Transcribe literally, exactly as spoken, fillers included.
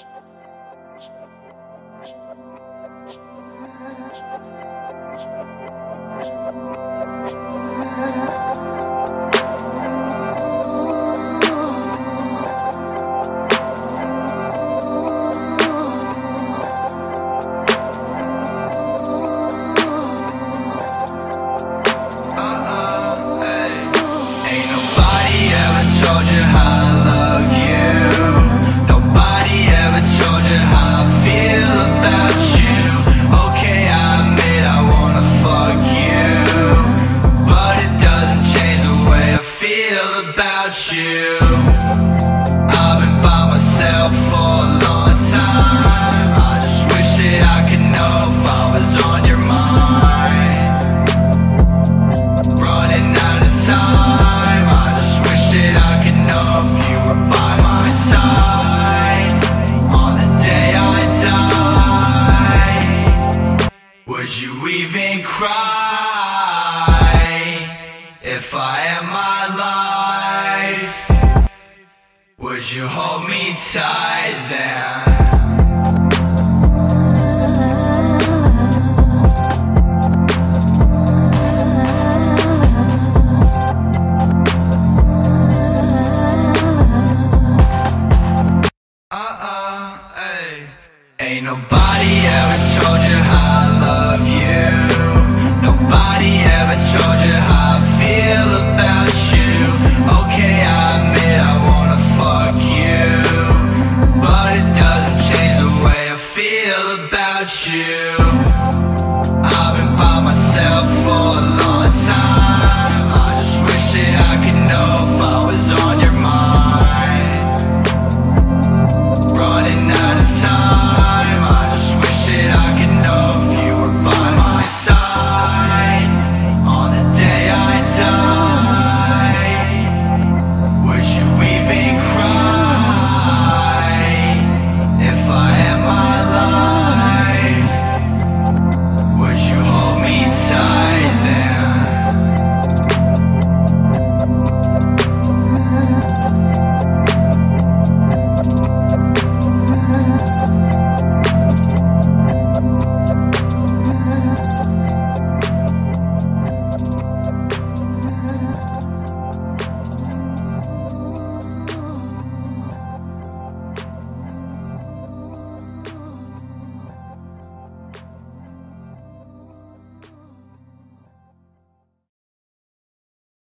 If I am my life, would you hold me tight then? Uh-uh, hey. Ain't nobody ever told you how.